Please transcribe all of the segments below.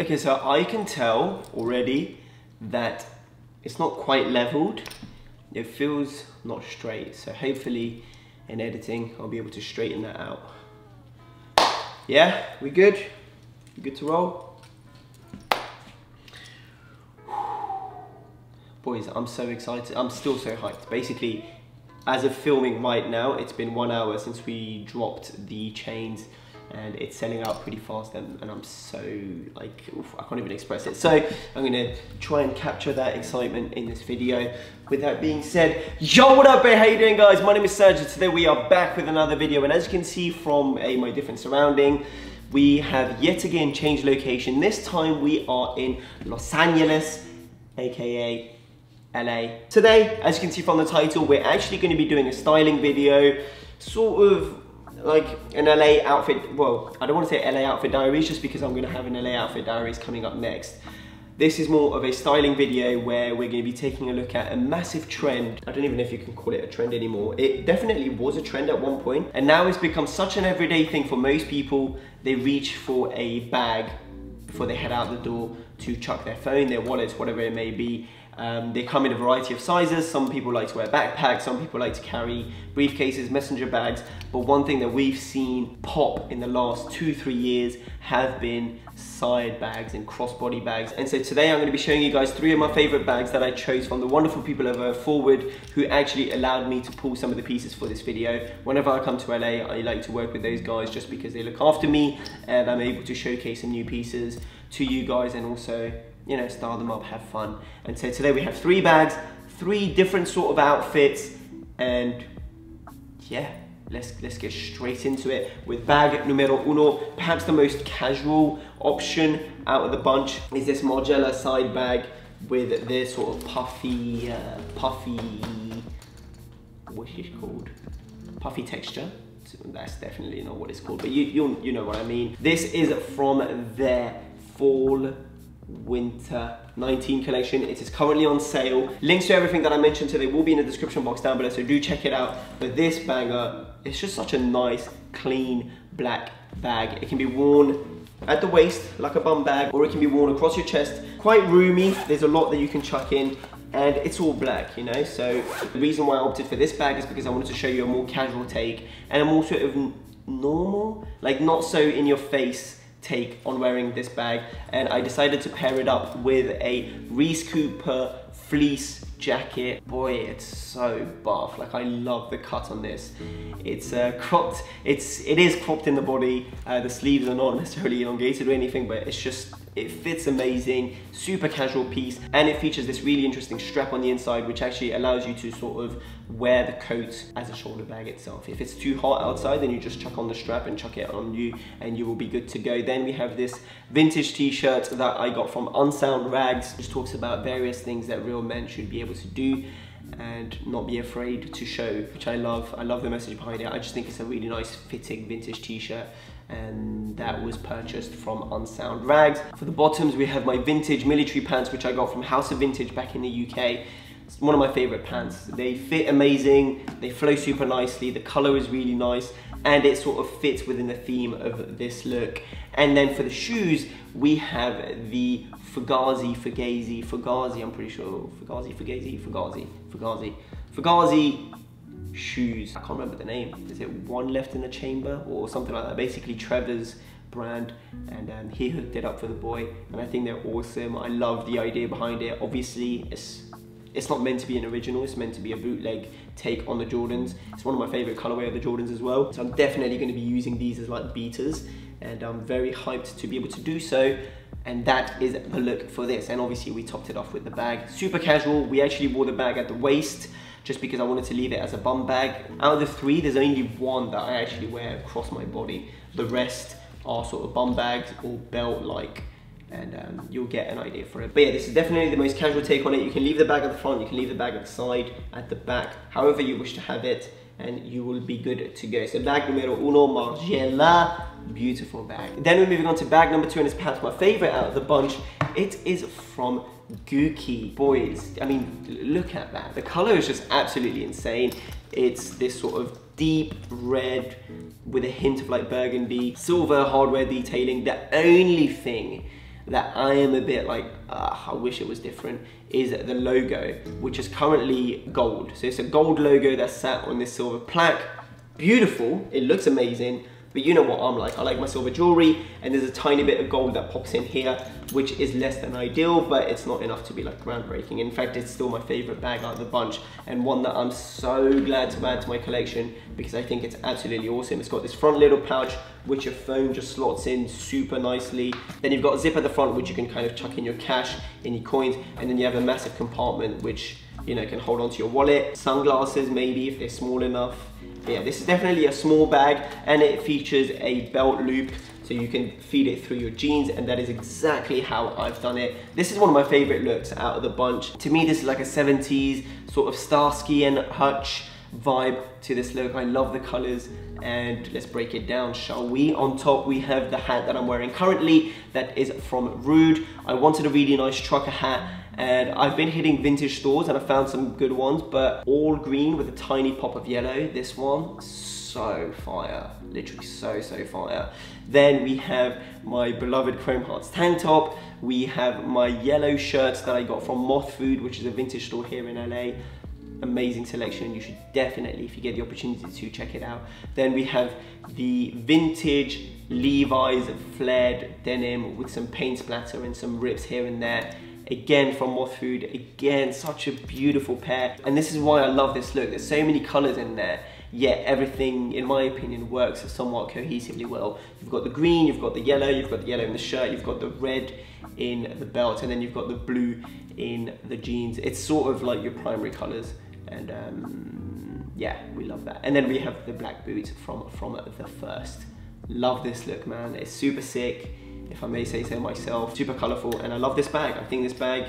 Okay, so I can tell already that it's not quite leveled. It feels not straight. So hopefully in editing, I'll be able to straighten that out. Yeah, we good? We good to roll? Boys, I'm so excited. I'm still so hyped. Basically, as of filming right now, it's been 1 hour since we dropped the chains and it's selling out pretty fast, and I'm so, like, oof, I can't even express it. So I'm gonna try and capture that excitement in this video. With that being said, yo, what up, how you doing, guys? My name is Serge, and today we are back with another video, and as you can see from my different surrounding, we have yet again changed location. This time we are in Los Angeles, AKA LA. Today, as you can see from the title, we're actually gonna be doing a styling video, sort of like an LA outfit, well, I don't want to say LA outfit diaries just because I'm going to have an LA outfit diaries coming up next. This is more of a styling video where we're going to be taking a look at a massive trend. I don't even know if you can call it a trend anymore. It definitely was a trend at one point, and now it's become such an everyday thing for most people. They reach for a bag before they head out the door to chuck their phone, their wallets, whatever it may be. They come in a variety of sizes. Some people like to wear backpacks, some people like to carry briefcases, messenger bags, but one thing that we've seen pop in the last 2-3 years have been side bags and crossbody bags. And so today I'm going to be showing you guys 3 of my favorite bags that I chose from the wonderful people over Forward, who actually allowed me to pull some of the pieces for this video. Whenever I come to LA, I like to work with those guys just because they look after me and I'm able to showcase some new pieces to you guys and also, you know, style them up, have fun. And so today we have 3 bags, 3 different sort of outfits, and yeah, let's get straight into it with bag numero uno. Perhaps the most casual option out of the bunch is this Margiela side bag with this sort of puffy, what's it called? Puffy texture. That's definitely not what it's called, but you know what I mean. This is from their Fall Winter 19 collection. It is currently on sale. Links to everything that I mentioned today will be in the description box down below, so do check it out. But this banger, it's just such a nice, clean, black bag. It can be worn at the waist like a bum bag, or it can be worn across your chest. Quite roomy, there's a lot that you can chuck in, and it's all black, you know? So the reason why I opted for this bag is because I wanted to show you a more casual take, and a more sort of normal, like not so in your face take on wearing this bag. And I decided to pair it up with a Reese Cooper fleece jacket. Boy, it's so buff. Like, I love the cut on this. It's cropped, it is cropped in the body. The sleeves are not necessarily elongated or anything, but it's just, it fits amazing, super casual piece, and it features this really interesting strap on the inside, which actually allows you to sort of wear the coat as a shoulder bag itself. If it's too hot outside, then you just chuck on the strap and chuck it on you, and you will be good to go. Then we have this vintage t-shirt that I got from Unsound Rags, which talks about various things that real men should be able to do and not be afraid to show, which I love. I love the message behind it. I just think it's a really nice fitting vintage t-shirt, and that was purchased from Unsound Rags. For the bottoms, we have my vintage military pants, which I got from House of Vintage back in the UK. It's one of my favorite pants. They fit amazing, they flow super nicely, the color is really nice, and it sort of fits within the theme of this look. And then for the shoes, we have the Fugazi, I'm pretty sure, Fugazi shoes. I can't remember the name. Is it One Left in the Chamber or something like that? Basically Trevor's brand, and he hooked it up for the boy, and I think they're awesome. I love the idea behind it. Obviously, it's not meant to be an original, it's meant to be a bootleg take on the Jordans. It's one of my favorite colorway of the Jordans as well. So I'm definitely going to be using these as like beaters, and I'm very hyped to be able to do so. And that is the look for this. And obviously we topped it off with the bag. Super casual. We actually wore the bag at the waist just because I wanted to leave it as a bum bag. Out of the 3, there's only one that I actually wear across my body. The rest are sort of bum bags or belt-like, and you'll get an idea for it. But yeah, this is definitely the most casual take on it. You can leave the bag at the front, you can leave the bag at the side, at the back, however you wish to have it, and you will be good to go. So bag numero uno, Margiela, beautiful bag. Then we're moving on to bag number 2, and it's perhaps my favorite out of the bunch. It is from Gookie. Boys, I mean, look at that. The color is just absolutely insane. It's this sort of deep red with a hint of like burgundy, silver hardware detailing. The only thing that I am a bit like, I wish it was different, is the logo, which is currently gold. So it's a gold logo that's sat on this silver plaque. Beautiful, it looks amazing, but you know what I'm like. I like my silver jewelry, and there's a tiny bit of gold that pops in here, which is less than ideal, but it's not enough to be like groundbreaking. In fact, it's still my favorite bag out of the bunch, and one that I'm so glad to add to my collection because I think it's absolutely awesome. It's got this front little pouch, which your phone just slots in super nicely. Then you've got a zip at the front, which you can kind of chuck in your cash, in your coins, and then you have a massive compartment, which, you know, can hold onto your wallet, sunglasses maybe if they're small enough. Yeah, this is definitely a small bag, and it features a belt loop so you can feed it through your jeans, and that is exactly how I've done it. This is one of my favorite looks out of the bunch. To me, this is like a 70s sort of Starsky and Hutch vibe to this look. I love the colors, and let's break it down, shall we? On top, we have the hat that I'm wearing currently, that is from Rhude. I wanted a really nice trucker hat, and I've been hitting vintage stores and I found some good ones, but all green with a tiny pop of yellow. This one, so fire, literally so fire. Then we have my beloved Chrome Hearts tank top. We have my yellow shirts that I got from Moth Food, which is a vintage store here in LA. Amazing selection, you should definitely, if you get the opportunity to, check it out. Then we have the vintage Levi's flared denim with some paint splatter and some rips here and there. Again from Moth Food, again such a beautiful pair, and this is why I love this look. There's so many colours in there, yet everything, in my opinion, works somewhat cohesively well. You've got the green, you've got the yellow in the shirt, you've got the red in the belt, and then you've got the blue in the jeans. It's sort of like your primary colours, and yeah, we love that. And then we have the black boots from The First. Love this look, man, it's super sick, if I may say so myself. Super colourful, and I love this bag. I think this bag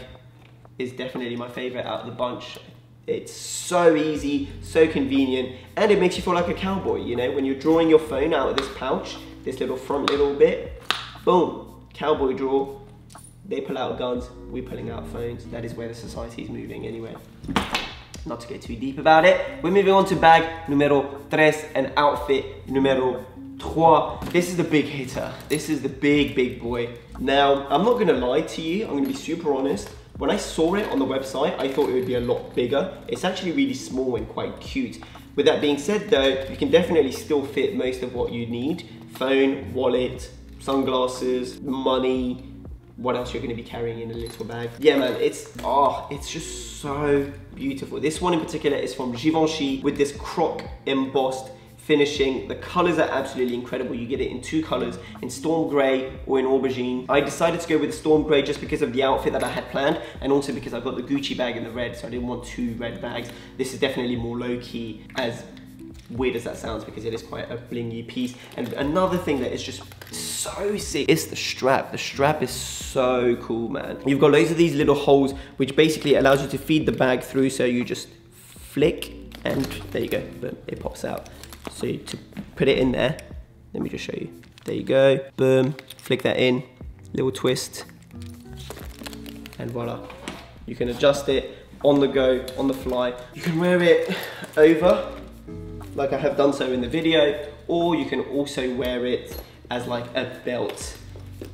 is definitely my favourite out of the bunch. It's so easy, so convenient, and it makes you feel like a cowboy, you know? When you're drawing your phone out of this pouch, this little front little bit, boom, cowboy draw. They pull out guns, we're pulling out phones. That is where the society is moving anyway. Not to get too deep about it. We're moving on to bag numero tres and outfit numero trois. This is the big hitter. This is the big boy. Now, I'm not gonna lie to you, I'm gonna be super honest. When I saw it on the website, I thought it would be a lot bigger. It's actually really small and quite cute. With that being said though, you can definitely still fit most of what you need. Phone, wallet, sunglasses, money, what else you're gonna be carrying in a little bag. Yeah man, it's just so beautiful. This one in particular is from Givenchy with this croc embossed finishing. The colors are absolutely incredible. You get it in two colors, in storm gray or in aubergine. I decided to go with the storm gray just because of the outfit that I had planned, and also because I've got the Gucci bag in the red, so I didn't want two red bags. This is definitely more low key, as weird as that sounds, because it is quite a blingy piece. And another thing that is just so sick is the strap. The strap is so cool, man. You've got loads of these little holes, which basically allows you to feed the bag through, so you just flick and there you go, boom, it pops out. So to put it in there, let me just show you. There you go, boom, flick that in, little twist, and voila. You can adjust it on the go, on the fly. You can wear it over, like I have done so in the video, or you can also wear it as like a belt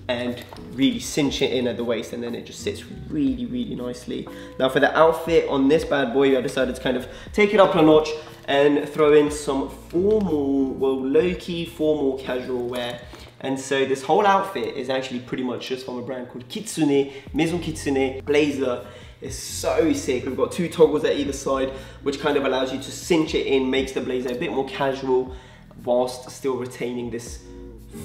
and really cinch it in at the waist, and then it just sits really nicely. Now for the outfit on this bad boy, I decided to kind of take it up a notch and throw in some formal, well, low-key formal casual wear. And so this whole outfit is actually pretty much just from a brand called Kitsuné, Maison Kitsuné blazer. It's so sick. We've got two toggles at either side, which kind of allows you to cinch it in, makes the blazer a bit more casual whilst still retaining this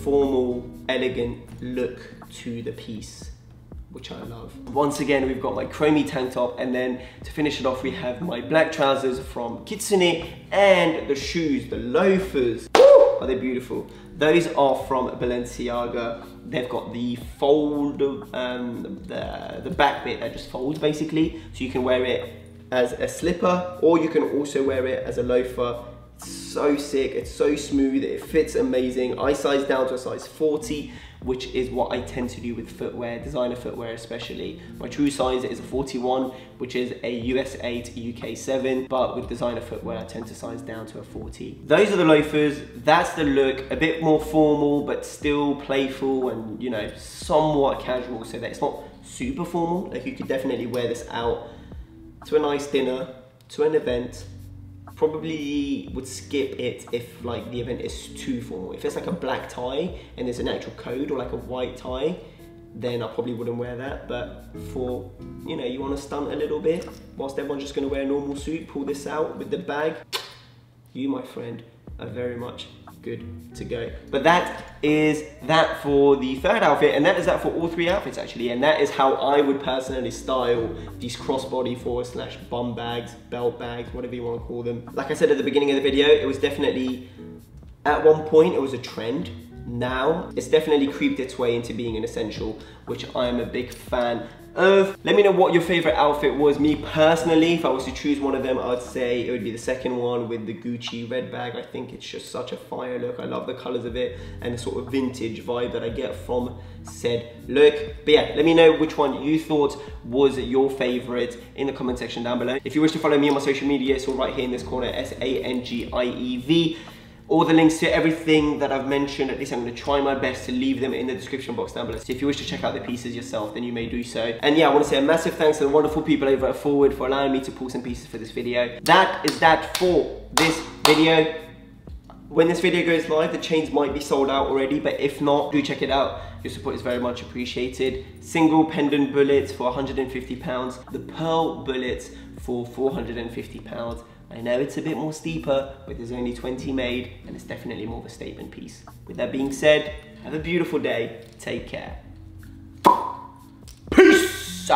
formal, elegant look to the piece, which I love. Once again, we've got my chromey tank top, and then to finish it off, we have my black trousers from Kitsuné, and the shoes, the loafers. Woo! Are they beautiful? Those are from Balenciaga. They've got the fold, the back bit that just folds basically, so you can wear it as a slipper, or you can also wear it as a loafer. So sick, it's so smooth, it fits amazing. I sized down to a size 40, which is what I tend to do with footwear, designer footwear especially. My true size is a 41, which is a US 8, UK 7, but with designer footwear, I tend to size down to a 40. Those are the loafers. That's the look, a bit more formal, but still playful and, you know, somewhat casual, so that it's not super formal. Like, you could definitely wear this out to a nice dinner, to an event. Probably would skip it if like the event is too formal. If it's like a black tie and there's an actual code, or like a white tie, then I probably wouldn't wear that. But for, you know, you want to stunt a little bit, whilst everyone's just going to wear a normal suit, pull this out with the bag, you, my friend, are very much good to go. But that is that for the third outfit, and that is that for all three outfits actually, and that is how I would personally style these crossbody / bum bags, belt bags, whatever you want to call them. Like I said at the beginning of the video, it was definitely, at one point it was a trend. Now it's definitely creeped its way into being an essential, which I am a big fan of. Let me know what your favorite outfit was. Me personally, if I was to choose one of them, I would say it would be the second one with the Gucci red bag. I think it's just such a fire look. I love the colors of it and the sort of vintage vibe that I get from said look. But yeah, let me know which one you thought was your favorite in the comment section down below. If you wish to follow me on my social media, it's all right here in this corner, SANGIEV. All the links to everything that I've mentioned, at least I'm going to try my best to leave them in the description box down below. So if you wish to check out the pieces yourself, then you may do so. And yeah, I want to say a massive thanks to the wonderful people over at Forward for allowing me to pull some pieces for this video. That is that for this video. When this video goes live, the chains might be sold out already, but if not, do check it out. Your support is very much appreciated. Single pendant bullets for £150. The pearl bullets for £450. I know it's a bit more steeper, but there's only 20 made, and it's definitely more of a statement piece. With that being said, have a beautiful day. Take care. Peace!